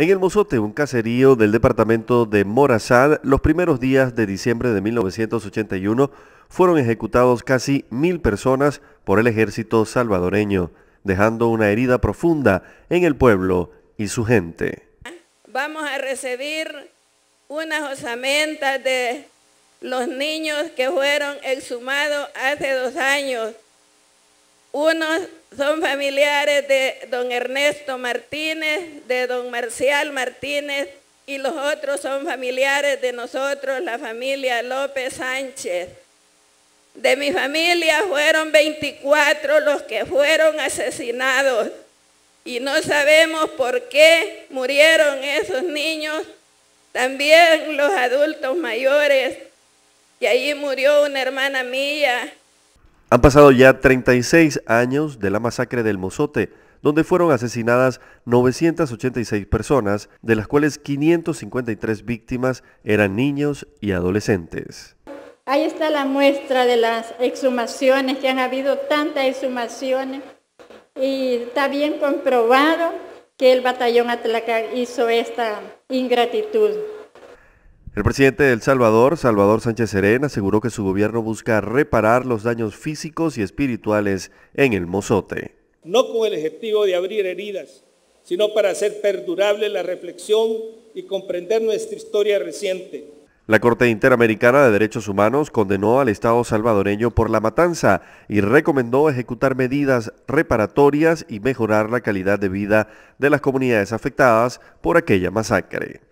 En El Mozote, un caserío del departamento de Morazán, los primeros días de diciembre de 1981 fueron ejecutados casi 1.000 personas por el ejército salvadoreño, dejando una herida profunda en el pueblo y su gente. Vamos a recibir unas osamentas de los niños que fueron exhumados hace 2 años. Unos son familiares de don Ernesto Martínez, de don Marcial Martínez, y los otros son familiares de nosotros, la familia López Sánchez. De mi familia fueron 24 los que fueron asesinados y no sabemos por qué murieron esos niños, también los adultos mayores, y allí murió una hermana mía. Han pasado ya 36 años de la masacre del Mozote, donde fueron asesinadas 986 personas, de las cuales 553 víctimas eran niños y adolescentes. Ahí está la muestra de las exhumaciones, que han habido tantas exhumaciones, y está bien comprobado que el batallón Atlácatl hizo esta ingratitud. El presidente de El Salvador, Salvador Sánchez Cerén, aseguró que su gobierno busca reparar los daños físicos y espirituales en El Mozote. No con el objetivo de abrir heridas, sino para hacer perdurable la reflexión y comprender nuestra historia reciente. La Corte Interamericana de Derechos Humanos condenó al Estado salvadoreño por la matanza y recomendó ejecutar medidas reparatorias y mejorar la calidad de vida de las comunidades afectadas por aquella masacre.